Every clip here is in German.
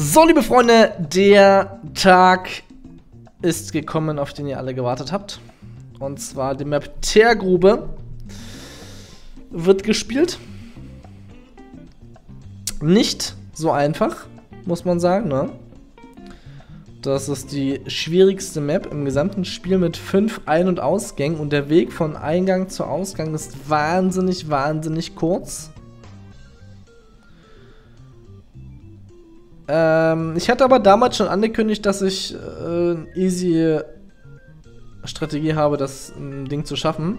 So, liebe Freunde, der Tag ist gekommen, auf den ihr alle gewartet habt. Und zwar die Map Teergrube wird gespielt. Nicht so einfach, muss man sagen, ne? Das ist die schwierigste Map im gesamten Spiel mit 5 Ein- und Ausgängen. Und der Weg von Eingang zu Ausgang ist wahnsinnig, wahnsinnig kurz. Ich hatte aber damals schon angekündigt, dass ich eine easy Strategie habe, das Ding zu schaffen.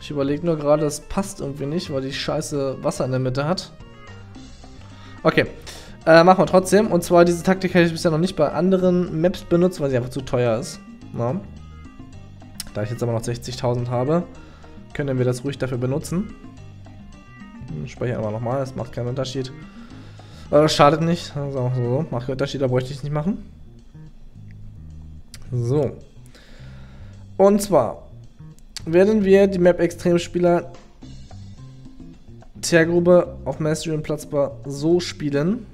Ich überlege nur gerade, das passt irgendwie nicht, weil die Scheiße Wasser in der Mitte hat. Okay. Machen wir trotzdem. Und zwar, diese Taktik hätte ich bisher noch nicht bei anderen Maps benutzt, weil sie einfach zu teuer ist. No. Da ich jetzt aber noch 60.000 habe, können wir das ruhig dafür benutzen. Speichern wir nochmal, das macht keinen Unterschied. Schadet nicht. Also, so, macht keinen Unterschied, da bräuchte ich es nicht machen. So. Und zwar werden wir die Map-Extrem-Spieler Teergrube auf Mastering Platzbar so spielen,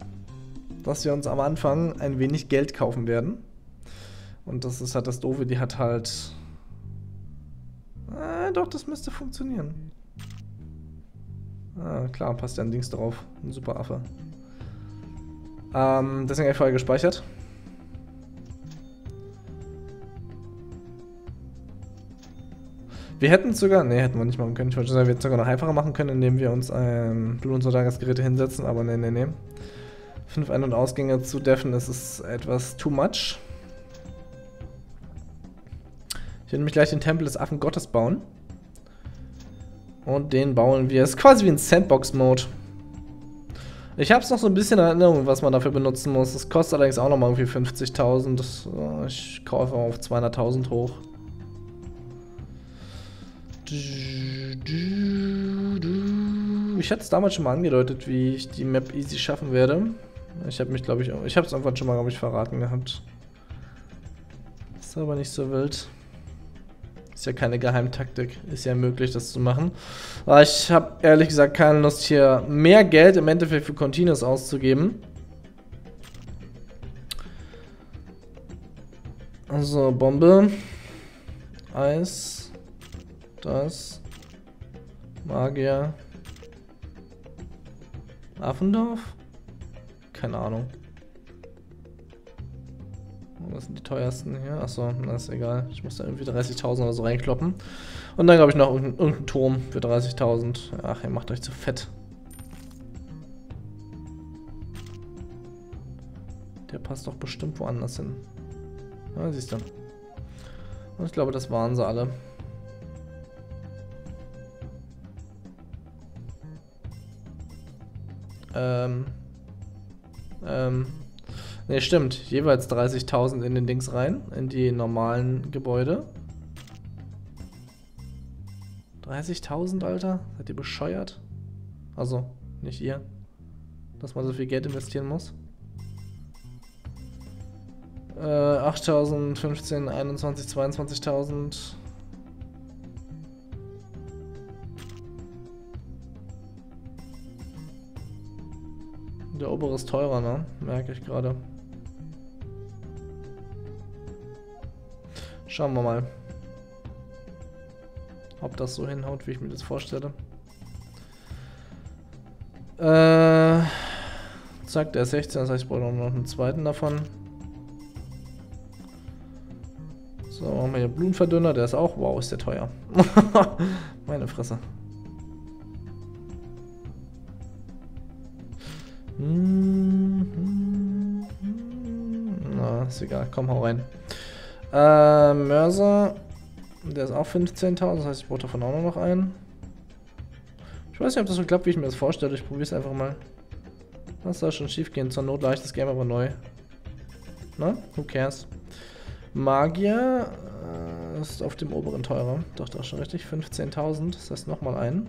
dass wir uns am Anfang ein wenig Geld kaufen werden. Und das ist halt das Doofe, die hat halt... doch, das müsste funktionieren. Ah, klar, passt ja ein Dings drauf. Ein super Affe. Deswegen habe ich vorher gespeichert. Wir hätten sogar, ne, hätten wir nicht machen können. Ich wollte sagen, wir hätten sogar noch einfacher machen können, indem wir uns Blut- und Soldatengeräte hinsetzen, aber ne, ne, ne. 5 Ein- und Ausgänge zu deffen, das ist etwas too much. Ich werde nämlich gleich den Tempel des Affengottes bauen. Und den bauen wir. Es ist quasi wie ein Sandbox-Mode. Ich habe es noch so ein bisschen in Erinnerung, was man dafür benutzen muss. Das kostet allerdings auch nochmal irgendwie 50.000. Ich kaufe auf 200.000 hoch. Ich hatte es damals schon mal angedeutet, wie ich die Map easy schaffen werde. Ich habe mich, glaube ich, ich habe es irgendwann schon mal, glaube ich, verraten gehabt. Ist aber nicht so wild. Ist ja keine Geheimtaktik. Ist ja möglich, das zu machen. Aber ich habe ehrlich gesagt keine Lust, hier mehr Geld im Endeffekt für Continuous auszugeben. Also Bombe. Eis. Das. Magier. Affendorf? Keine Ahnung. Was sind die teuersten hier? Achso, das ist egal. Ich muss da irgendwie 30.000 oder so reinkloppen. Und dann glaube ich noch irgendeinen Turm für 30.000. Ach, ihr macht euch zu fett. Der passt doch bestimmt woanders hin. Ja, siehst du. Und ich glaube, das waren sie alle. Ne, stimmt. Jeweils 30.000 in den Dings rein. In die normalen Gebäude. 30.000, Alter? Seid ihr bescheuert? Also, nicht ihr. Dass man so viel Geld investieren muss. 8.000, 15, 21, 22.000... Der obere ist teurer, ne? Merke ich gerade. Schauen wir mal. Ob das so hinhaut, wie ich mir das vorstelle. Zack, der ist 16, das heißt, ich brauche noch einen zweiten davon. So, machen wir hier Blumenverdünner, der ist auch... Wow, ist der teuer. Meine Fresse. Na, ist egal, komm, hau rein. Mörser, der ist auch 15.000, das heißt, ich brauche davon auch noch einen. Ich weiß nicht, ob das so klappt, wie ich mir das vorstelle, ich probiere es einfach mal. Das soll schon schief gehen, zur Not leicht das Game aber neu. Na, who cares? Magier ist auf dem oberen teurer, doch, das ist schon richtig, 15.000, das heißt nochmal einen.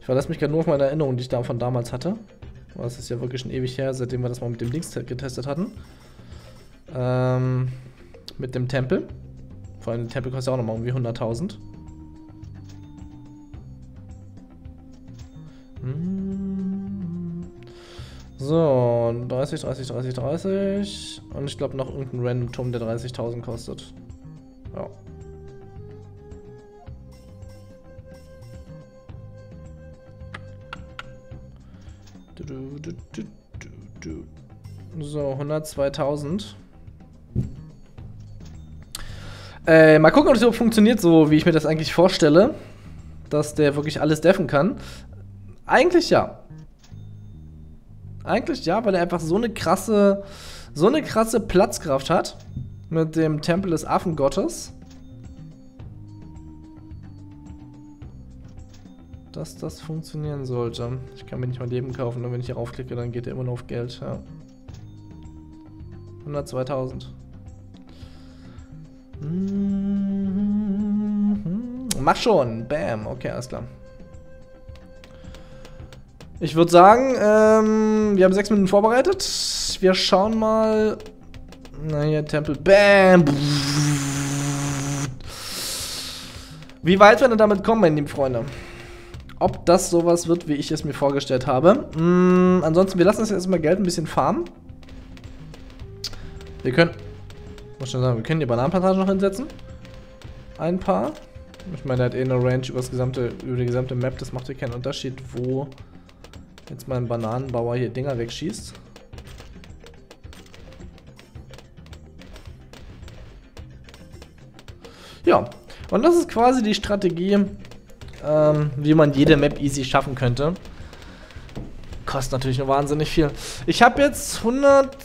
Ich verlasse mich gerade nur auf meine Erinnerung, die ich da von damals hatte. Aber es ist ja wirklich schon ewig her, seitdem wir das mal mit dem Dings getestet hatten. Mit dem Tempel. Vor allem der Tempel kostet ja auch nochmal irgendwie 100.000. So, 30, 30, 30, 30. Und ich glaube noch irgendein random Turm, der 30.000 kostet. Ja. So, 102.000. Mal gucken, ob das überhaupt funktioniert, so wie ich mir das eigentlich vorstelle. Dass der wirklich alles deffen kann. Eigentlich ja. Eigentlich ja, weil er einfach so eine krasse Platzkraft hat. Mit dem Tempel des Affengottes. Dass das funktionieren sollte. Ich kann mir nicht mal Leben kaufen, und wenn ich hier raufklicke, dann geht er immer nur auf Geld. Ja. 102.000. Mach schon! Bam! Okay, alles klar. Ich würde sagen, wir haben 6 Minuten vorbereitet. Wir schauen mal... Na hier, Tempel. Bam! Wie weit werden wir damit kommen, meine lieben Freunde? Ob das sowas wird, wie ich es mir vorgestellt habe. Ansonsten, wir lassen das erstmal Geld ein bisschen farmen. Wir können... Muss schon sagen, wir können die Bananenplantage noch hinsetzen. Ein paar. Ich meine, er hat eh eine Range über die gesamte Map. Das macht hier keinen Unterschied, wo jetzt mein Bananenbauer hier Dinger wegschießt. Ja, und das ist quasi die Strategie, wie man jede Map easy schaffen könnte. Kostet natürlich nur wahnsinnig viel. Ich habe jetzt 100...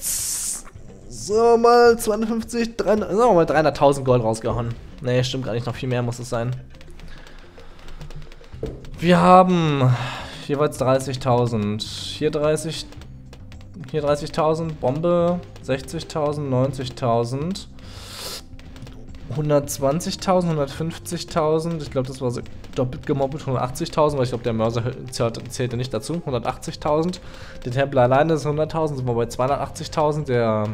So, mal 250... 300, sagen wir mal 300.000 Gold rausgehauen. Nee, stimmt gar nicht, noch viel mehr muss es sein. Wir haben jeweils 30.000. Hier 30.000, Bombe, 60.000, 90.000. 120.000, 150.000. Ich glaube, das war doppelt gemoppelt. 180.000, weil ich glaube, der Mörser zählte nicht dazu. 180.000. Der Tempel alleine ist 100.000, sind wir bei 280.000. Der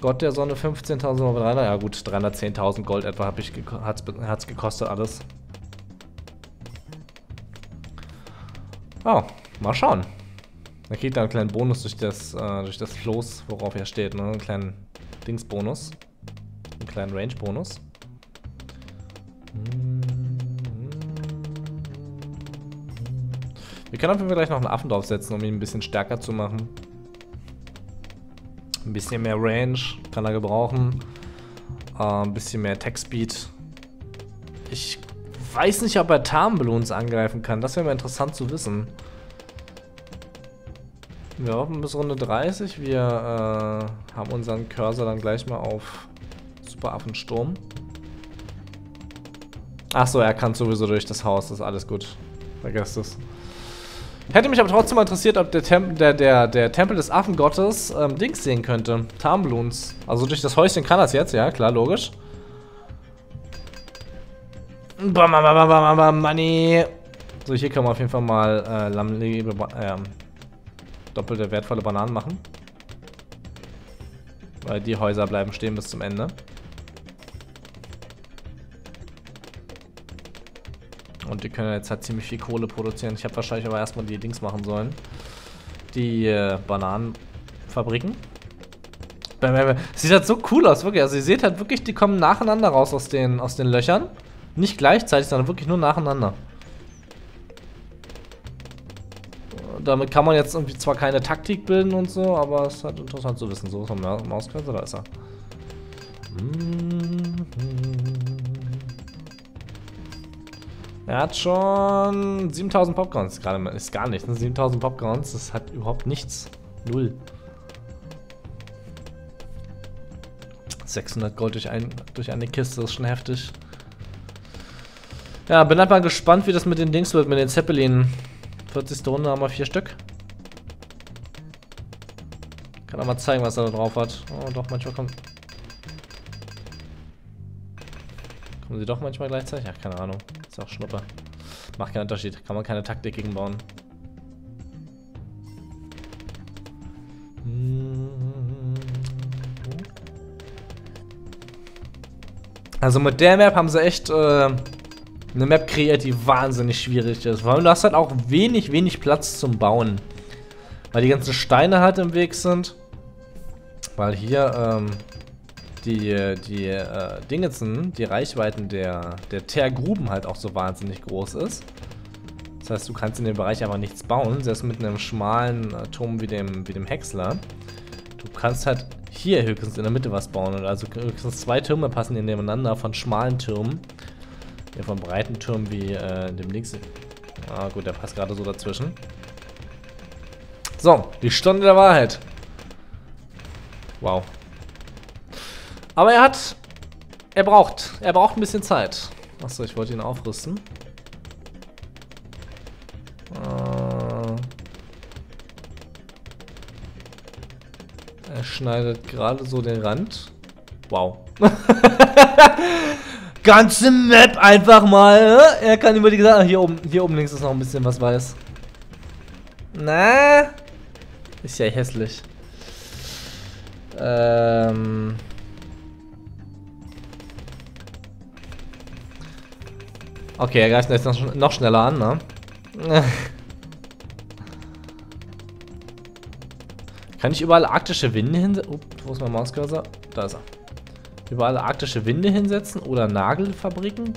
Gott der Sonne 15.000, ja gut, 310.000 Gold etwa hat's gekostet alles. Oh, mal schauen. Da kriegt er einen kleinen Bonus durch das Floß, worauf er steht, ne? Einen kleinen Dingsbonus. Einen kleinen Range-Bonus. Wir können auf jeden Fall gleich noch einen Affen draufsetzen, um ihn ein bisschen stärker zu machen. Ein bisschen mehr Range kann er gebrauchen. Ein bisschen mehr Attack-Speed. Ich weiß nicht, ob er Tamblons angreifen kann. Das wäre mal interessant zu wissen. Wir hoffen bis Runde 30. Wir haben unseren Cursor dann gleich mal auf Super Affensturm. Achso, er kann sowieso durch das Haus. Das ist alles gut. Vergesst es. Hätte mich aber trotzdem mal interessiert, ob der Tempel des Affengottes Dings sehen könnte. Tamblons. Also durch das Häuschen kann das jetzt, ja klar, logisch. Bam, bam, bam, bam, bam, money. So, hier können wir auf jeden Fall mal doppelte wertvolle Bananen machen. Weil die Häuser bleiben stehen bis zum Ende. Und die können jetzt halt ziemlich viel Kohle produzieren. Ich habe wahrscheinlich aber erstmal die Dings machen sollen. Die Bananenfabriken. Sieht halt so cool aus, wirklich. Also ihr seht halt wirklich, die kommen nacheinander raus aus den Löchern. Nicht gleichzeitig, sondern wirklich nur nacheinander. Damit kann man jetzt irgendwie zwar keine Taktik bilden und so, aber es ist halt interessant zu wissen. So ist ein Mauskürzer, da ist er. Er hat schon 7.000 Popcorns. Gerade ist gar nichts. Ne? 7.000 Popcorns, das hat überhaupt nichts. Null. 600 Gold durch eine Kiste, das ist schon heftig. Ja, bin halt mal gespannt, wie das mit den Dings wird, mit den Zeppelinen. 40. Runde haben wir 4 Stück. Kann auch mal zeigen, was er da drauf hat. Oh, doch, manchmal kommt... Kommen sie doch manchmal gleichzeitig? Ja, keine Ahnung. Ist auch Schnuppe. Macht keinen Unterschied. Kann man keine Taktik gegen bauen. Also mit der Map haben sie echt eine Map kreiert, die wahnsinnig schwierig ist. Weil du hast halt auch wenig Platz zum Bauen. Weil die ganzen Steine halt im Weg sind. Weil hier die Reichweiten der Teergruben halt auch so wahnsinnig groß ist. Das heißt, du kannst in dem Bereich einfach nichts bauen, selbst mit einem schmalen Turm wie dem Häcksler. Du kannst halt hier höchstens in der Mitte was bauen. Und also höchstens zwei Türme passen nebeneinander von schmalen Türmen. Hier von breiten Türmen wie dem links. Ah gut, der passt gerade so dazwischen. So, die Stunde der Wahrheit. Wow. Aber er braucht ein bisschen Zeit. Achso, ich wollte ihn aufrüsten. Er schneidet gerade so den Rand. Wow. Ganze Map einfach mal. Er kann über die gesamte... Hier oben links ist noch ein bisschen was weiß. Na? Ist ja hässlich. Okay, er greift jetzt noch schneller an, ne? Kann ich überall arktische Winde hinsetzen? Wo ist mein Mauscursor? Da ist er. Überall arktische Winde hinsetzen oder Nagelfabriken?